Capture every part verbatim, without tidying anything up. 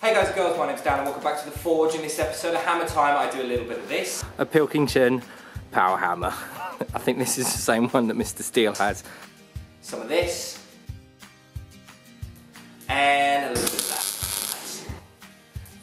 Hey guys and girls, my name's Dan and welcome back to The Forge. In this episode of Hammer Time, I do a little bit of this. A Pilkington power hammer. I think this is the same one that Mister Steele has. Some of this. And a little bit of that.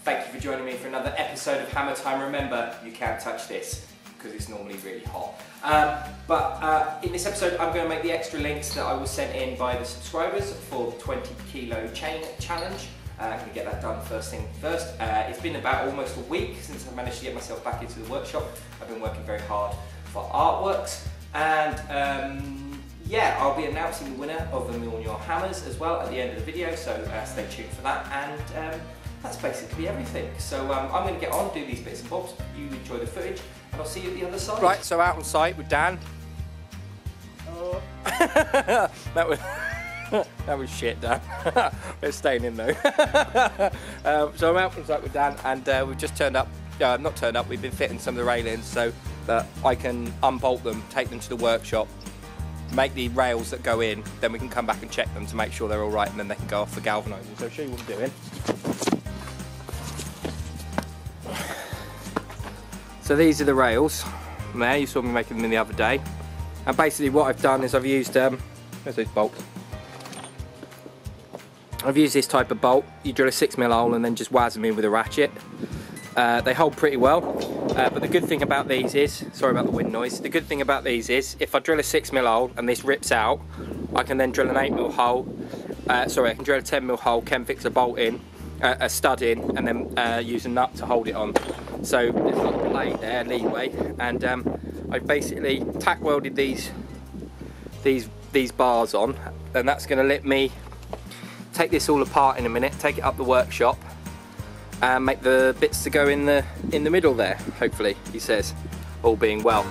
Thank you for joining me for another episode of Hammer Time. Remember, you can't touch this, because it's normally really hot. Um, but uh, in this episode, I'm going to make the extra links that I was sent in by the subscribers for the twenty kilo chain challenge. Uh, I'm going to get that done first thing first. Uh, it's been about almost a week since I've managed to get myself back into the workshop. I've been working very hard for artworks, and um, yeah, I'll be announcing the winner of the Mjolnir hammers as well at the end of the video, so uh, stay tuned for that. And um, that's basically everything. So um, I'm going to get on, do these bits and bobs. You enjoy the footage, and I'll see you at the other side. Right, so out on site with Dan. Oh. That was... that was shit, Dan. We're staying in though. um, so I'm out with Dan, and uh, we've just turned up. Uh, not turned up. We've been fitting some of the railings so that I can unbolt them, take them to the workshop, make the rails that go in. Then we can come back and check them to make sure they're all right, and then they can go off the galvanising. So I'll show you what I'm doing. So these are the rails. There, you saw me making them the other day. And basically, what I've done is I've used um, there's those bolts. I've used this type of bolt. You drill a six mil hole and then just waz them in with a ratchet. Uh, they hold pretty well, uh, but the good thing about these is, sorry about the wind noise, the good thing about these is if I drill a six mil hole and this rips out, I can then drill an eight mil hole, uh, sorry I can drill a ten mil hole, can fix a bolt in, uh, a stud in, and then uh, use a nut to hold it on. So there's a lot of play there, leeway, and um, I've basically tack welded these, these, these bars on, and that's going to let me take this all apart in a minute, take it up the workshop and make the bits to go in the in the middle there, hopefully, he says, all being well.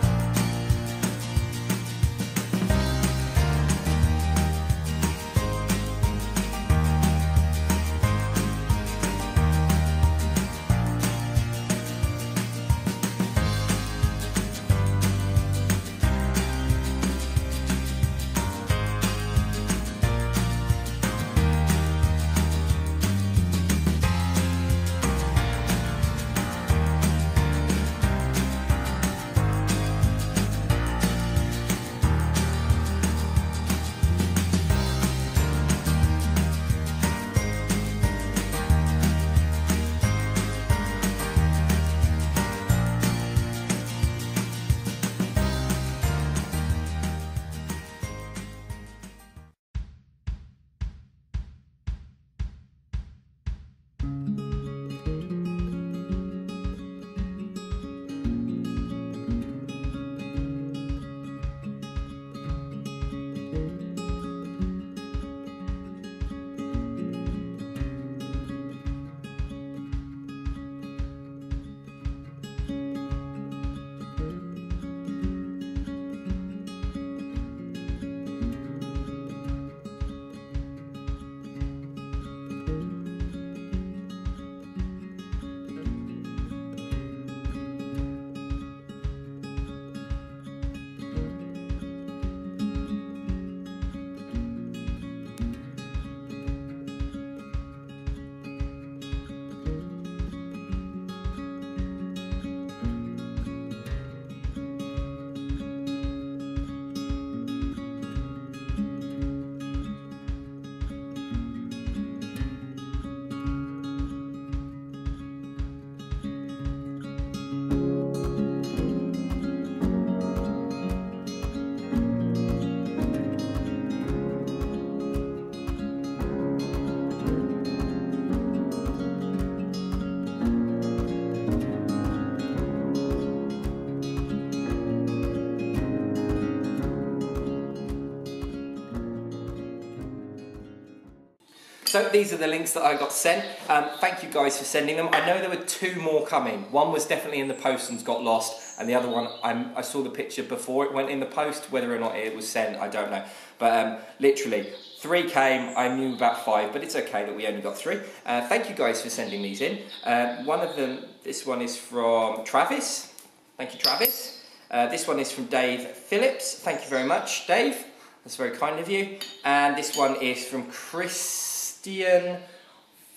So these are the links that I got sent. Um, thank you guys for sending them. I know there were two more coming. One was definitely in the post and's got lost, and the other one I'm, I saw the picture before it went in the post. Whether or not it was sent, I don't know. But um, literally, three came. I knew about five, but it's okay that we only got three. Uh, thank you guys for sending these in. Uh, one of them, this one is from Travis. Thank you, Travis. Uh, this one is from Dave Phillips. Thank you very much, Dave. That's very kind of you. And this one is from Chris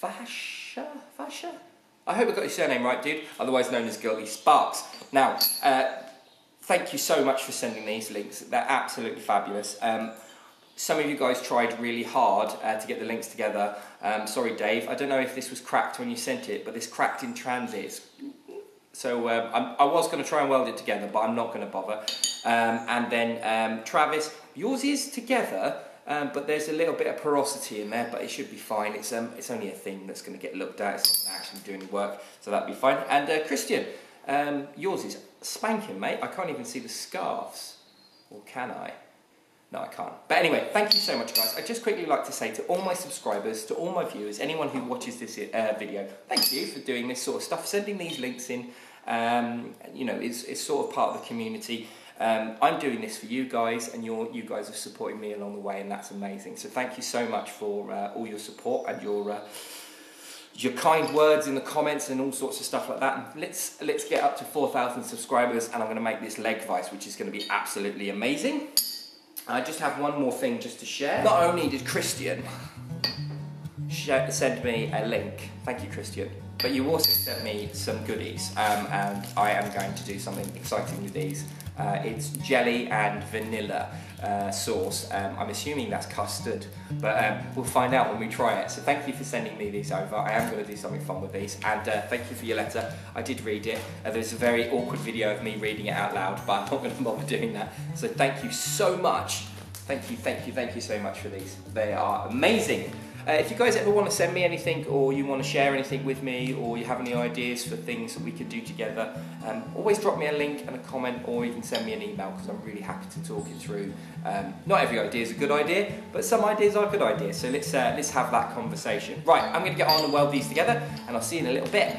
Fasha. Fasha? Fasha? I hope I got your surname right, dude, otherwise known as Gilby Sparks. Now, uh, thank you so much for sending these links. They're absolutely fabulous. Um, some of you guys tried really hard uh, to get the links together. Um, sorry, Dave, I don't know if this was cracked when you sent it, but this cracked in transit. So um, I'm, I was going to try and weld it together, but I'm not going to bother. Um, and then um, Travis, yours is together, um, but there's a little bit of porosity in there, but it should be fine. It's um, it's only a thing that's going to get looked at. It's not going to actually do any work, so that'd be fine. And uh, Christian, um, yours is spanking, mate. I can't even see the scarves, or can I? No, I can't. But anyway, thank you so much, guys. I'd just quickly like to say to all my subscribers, to all my viewers, anyone who watches this uh, video, thank you for doing this sort of stuff, sending these links in. Um, you know, it's, it's sort of part of the community. Um, I'm doing this for you guys, and you're, you guys are supporting me along the way, and that's amazing. So thank you so much for uh, all your support and your uh, your kind words in the comments and all sorts of stuff like that. And let's let's get up to four thousand subscribers, and I'm going to make this leg vice, which is going to be absolutely amazing. I just have one more thing just to share. Not only did Christian send me a link, thank you, Christian, but you also sent me some goodies, um, and I am going to do something exciting with these. Uh, it's jelly and vanilla uh, sauce. Um, I'm assuming that's custard, but um, we'll find out when we try it. So thank you for sending me these over. I am going to do something fun with these, and uh, thank you for your letter. I did read it. Uh, there's a very awkward video of me reading it out loud, but I'm not going to bother doing that. So thank you so much. Thank you, thank you, thank you so much for these. They are amazing. Uh, if you guys ever want to send me anything, or you want to share anything with me, or you have any ideas for things that we could do together, um, always drop me a link and a comment, or even send me an email, because I'm really happy to talk it through. Um, not every idea is a good idea, but some ideas are good ideas, so let's, uh, let's have that conversation. Right, I'm going to get on and weld these together, and I'll see you in a little bit.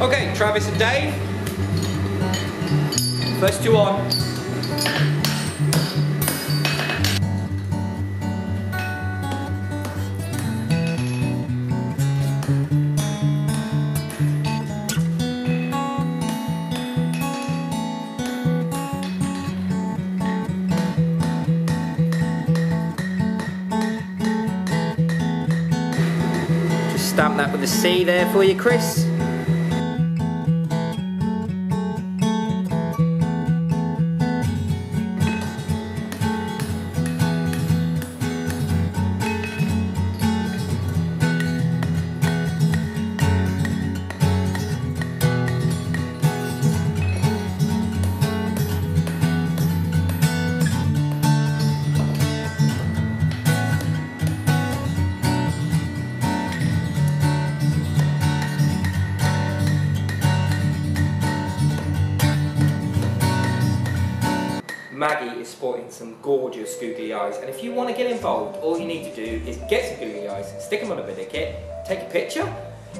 Okay, Travis and Dave, first two on. Just stamp that with a C there for you, Chris. Sporting some gorgeous googly eyes, and if you want to get involved, all you need to do is get some googly eyes, stick them on a bit of kit, take a picture,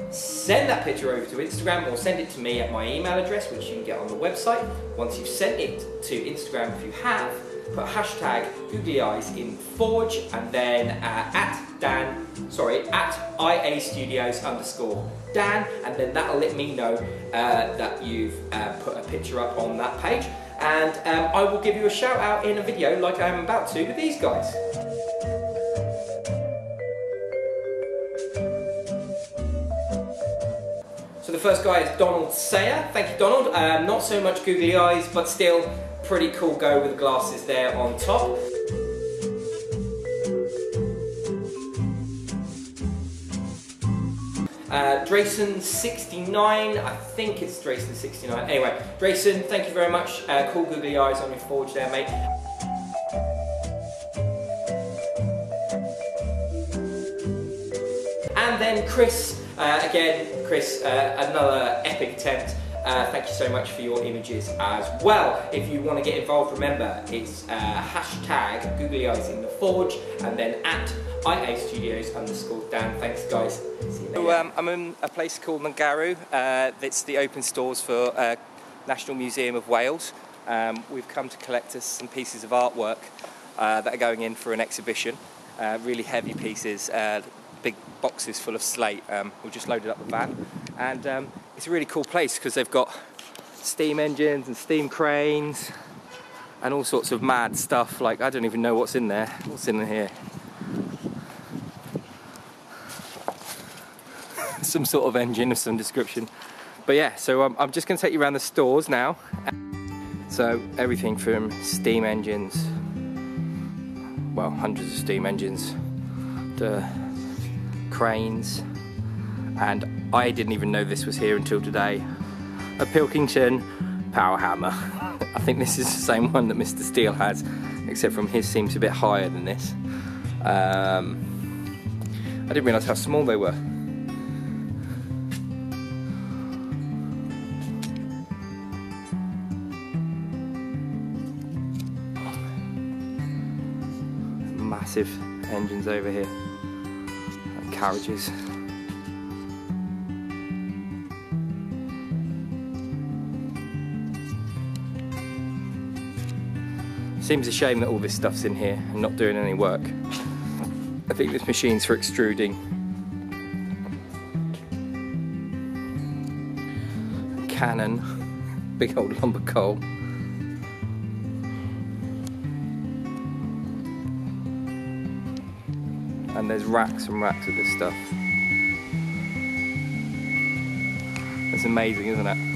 send that picture over to Instagram, or send it to me at my email address, which you can get on the website. Once you've sent it to Instagram, if you have, put hashtag googly eyes in Forge, and then uh, at Dan, sorry, at iastudios underscore Dan, and then that'll let me know uh, that you've uh, put a picture up on that page. And um, I will give you a shout out in a video like I am about to with these guys. So the first guy is Donald Sayer. Thank you, Donald. Um, not so much googly eyes, but still pretty cool go with the glasses there on top. Uh, Drayson sixty-nine, I think it's Drayson sixty-nine. Anyway, Drayson, thank you very much. Uh, cool googly eyes on your Forge there, mate. And then Chris, uh, again, Chris, uh, another epic attempt. Uh, Uh, thank you so much for your images as well. If you want to get involved, remember it's uh, hashtag Googly Eyes in the Forge and then at iastudios underscore Dan. Thanks, guys. See you later. So, um, I'm in a place called Mungaru. Uh, it's the open stores for uh, National Museum of Wales. Um, we've come to collect us some pieces of artwork uh, that are going in for an exhibition. Uh, really heavy pieces, uh, big boxes full of slate. Um, we've just loaded up the van, and um, it's a really cool place because they've got steam engines and steam cranes and all sorts of mad stuff. Like, I don't even know what's in there. What's in here? Some sort of engine of some description. But yeah, so um, I'm just going to take you around the stores now. So everything from steam engines, well, hundreds of steam engines, to cranes, and I didn't even know this was here until today, a Pilkington power hammer. I think this is the same one that Mister Steele has, except from his seems a bit higher than this. Um, I didn't realise how small they were. Massive engines over here and carriages. Seems a shame that all this stuff's in here and not doing any work. I think this machine's for extruding cannon, big old lumber coal. And there's racks and racks of this stuff. It's amazing, isn't it?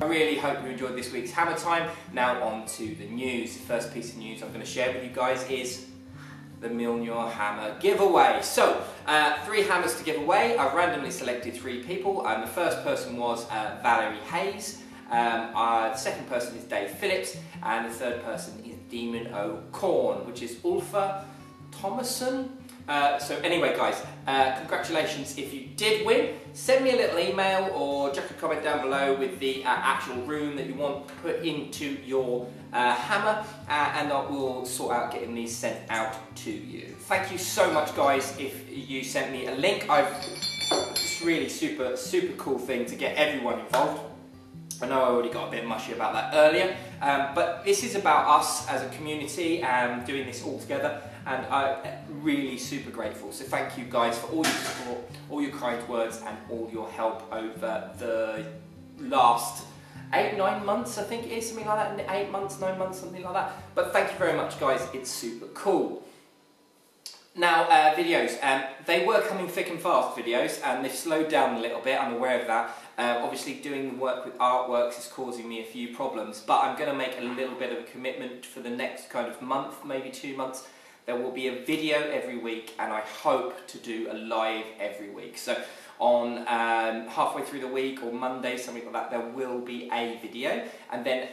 I really hope you enjoyed this week's Hammer Time. Now on to the news. The first piece of news I'm going to share with you guys is the Mjolnir hammer giveaway. So, uh, three hammers to give away. I've randomly selected three people. Um, the first person was uh, Valerie Hayes. Um, uh, the second person is Dave Phillips. And the third person is Demon O'Korn, which is Ulfa Thomason. Uh, so anyway, guys, uh, congratulations if you did win. Send me a little email or just a comment down below with the uh, actual room that you want put into your uh, hammer, uh, and I will sort out getting these sent out to you. Thank you so much, guys, if you sent me a link. I've, it's really super, super cool thing to get everyone involved. I know I already got a bit mushy about that earlier, um, but this is about us as a community and um, doing this all together, and I'm really super grateful. So thank you guys for all your support, all your kind words and all your help over the last eight, nine months, I think it is, something like that, eight months, nine months, something like that. But thank you very much, guys, it's super cool. Now, uh, videos, um, they were coming thick and fast, videos, and they've slowed down a little bit, I'm aware of that. Uh, obviously, doing work with artworks is causing me a few problems, but I'm going to make a little bit of a commitment for the next kind of month, maybe two months. There will be a video every week, and I hope to do a live every week. So, on um, halfway through the week, or Monday, something like that, there will be a video, and then,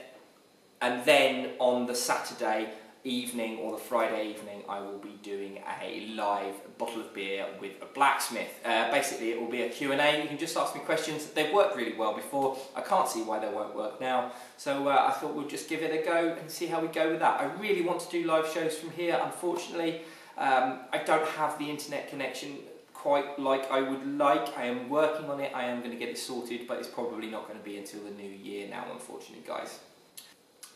and then on the Saturday evening or the Friday evening, I will be doing a live bottle of beer with a blacksmith. Uh, basically, it will be a Q and A. You can just ask me questions. They've worked really well before. I can't see why they won't work now. So uh, I thought we'll just give it a go and see how we go with that. I really want to do live shows from here. Unfortunately, um, I don't have the internet connection quite like I would like. I am working on it. I am going to get it sorted, but it's probably not going to be until the new year now, unfortunately, guys.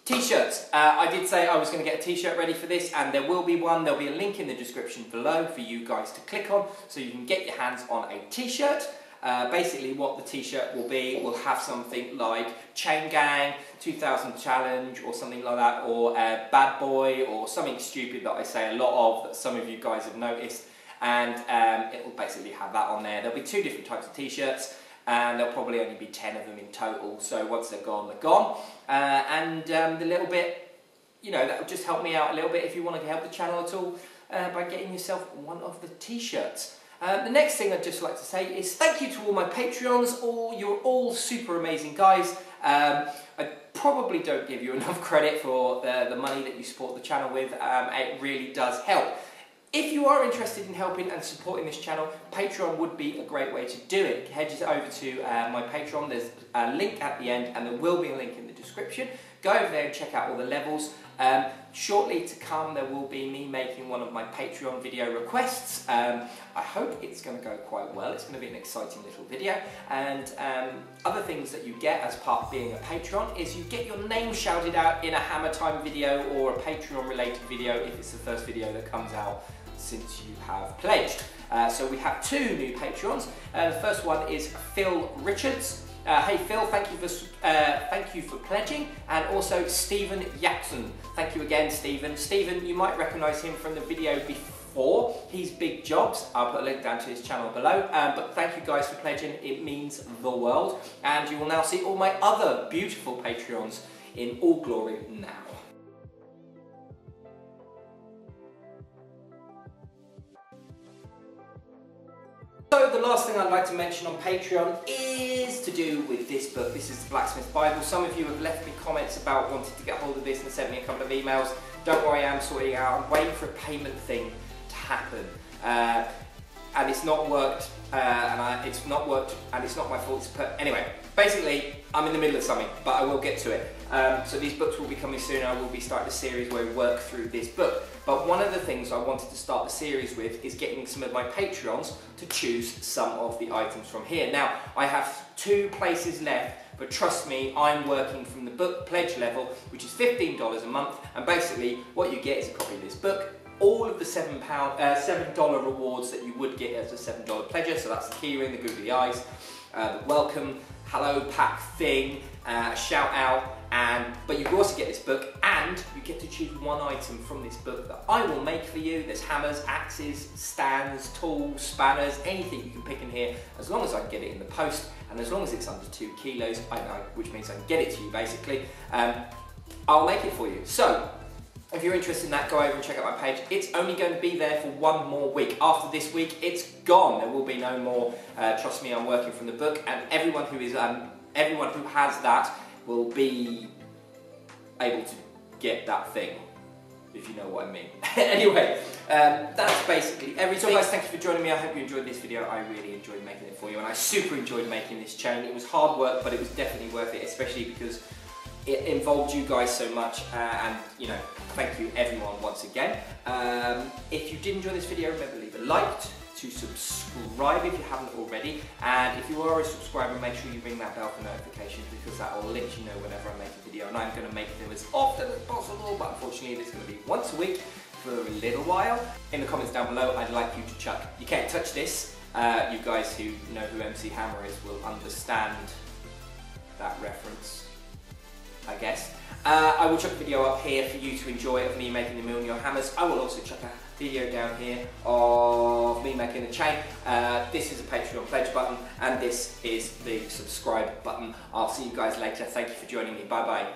T-shirts. Uh, I did say I was going to get a T-shirt ready for this, and there will be one. There'll be a link in the description below for you guys to click on so you can get your hands on a T-shirt. Uh, basically what the t-shirt will be will have something like Chain Gang, two thousand Challenge or something like that, or uh, Bad Boy, or something stupid that I say a lot of that some of you guys have noticed, and um, it will basically have that on there. There'll be two different types of t-shirts, and there'll probably only be ten of them in total, so once they're gone, they're gone. Uh, and um, the little bit, you know, that'll just help me out a little bit if you want to help the channel at all uh, by getting yourself one of the t-shirts. Um, the next thing I'd just like to say is thank you to all my Patreons. All, you're all super amazing guys. Um, I probably don't give you enough credit for the, the money that you support the channel with. Um, it really does help. If you are interested in helping and supporting this channel, Patreon would be a great way to do it. Head over to uh, my Patreon. There's a link at the end, and there will be a link in the description. Go over there and check out all the levels. Um, shortly to come, there will be me making one of my Patreon video requests. Um, I hope it's going to go quite well. It's going to be an exciting little video. And um, other things that you get as part of being a Patreon is you get your name shouted out in a Hammer Time video or a Patreon-related video if it's the first video that comes out since you have pledged. Uh, so we have two new Patreons. Uh, the first one is Phil Richards. Uh, hey Phil, thank you for uh, thank you for pledging, and also Stephen Yatson. Thank you again, Stephen. Stephen, you might recognise him from the video before. He's Big Jobs. I'll put a link down to his channel below. Um, but thank you guys for pledging. It means the world, and you will now see all my other beautiful Patreons in all glory now. So the last thing I'd like to mention on Patreon is to do with this book. This is the Blacksmith Bible. Some of you have left me comments about wanting to get hold of this and sent me a couple of emails. Don't worry, I am sorting it out. I'm waiting for a payment thing to happen. Uh, and it's not worked, uh, and I, it's not worked, and it's not my fault to put... Anyway, basically, I'm in the middle of something, but I will get to it. Um, so these books will be coming soon. I will be starting a series where we work through this book. But one of the things I wanted to start the series with is getting some of my Patreons to choose some of the items from here. Now, I have two places left, but trust me, I'm working from the book pledge level, which is fifteen dollars a month, and basically what you get is a copy of this book, all of the seven pound, uh, seven dollar rewards that you would get as a seven dollar pledger, so that's the keyring, the googly eyes, uh, the welcome, hello pack thing, uh, shout out, and but you also get this book, and you get to choose one item from this book that I will make for you. There's hammers, axes, stands, tools, spanners, anything you can pick in here, as long as I can get it in the post, and as long as it's under two kilos, I know, which means I can get it to you basically. Um, I'll make it for you. So, if you're interested in that, go over and check out my page. It's only going to be there for one more week. After this week, it's gone. There will be no more. Uh, trust me, I'm working from the book, and everyone who is, um, everyone who has that will be able to get that thing, if you know what I mean. Anyway, um, that's basically everything. So guys, thank you for joining me. I hope you enjoyed this video. I really enjoyed making it for you, and I super enjoyed making this chain. It was hard work, but it was definitely worth it, especially because it involved you guys so much, uh, and you know, thank you everyone once again. Um, if you did enjoy this video, remember to leave a like, to subscribe if you haven't already, and if you are a subscriber, make sure you ring that bell for notifications, because that will let you know whenever I make a video, and I'm going to make them as often as possible, but unfortunately it's going to be once a week for a little while. In the comments down below, I'd like you to chuck, you can't touch this, uh, you guys who know who M C Hammer is will understand that reference, I guess. Uh, I will chuck a video up here for you to enjoy of me making the Mjolnir hammers. I will also chuck a video down here of me making a chain. Uh, this is a Patreon pledge button, and this is the subscribe button. I'll see you guys later. Thank you for joining me. Bye bye.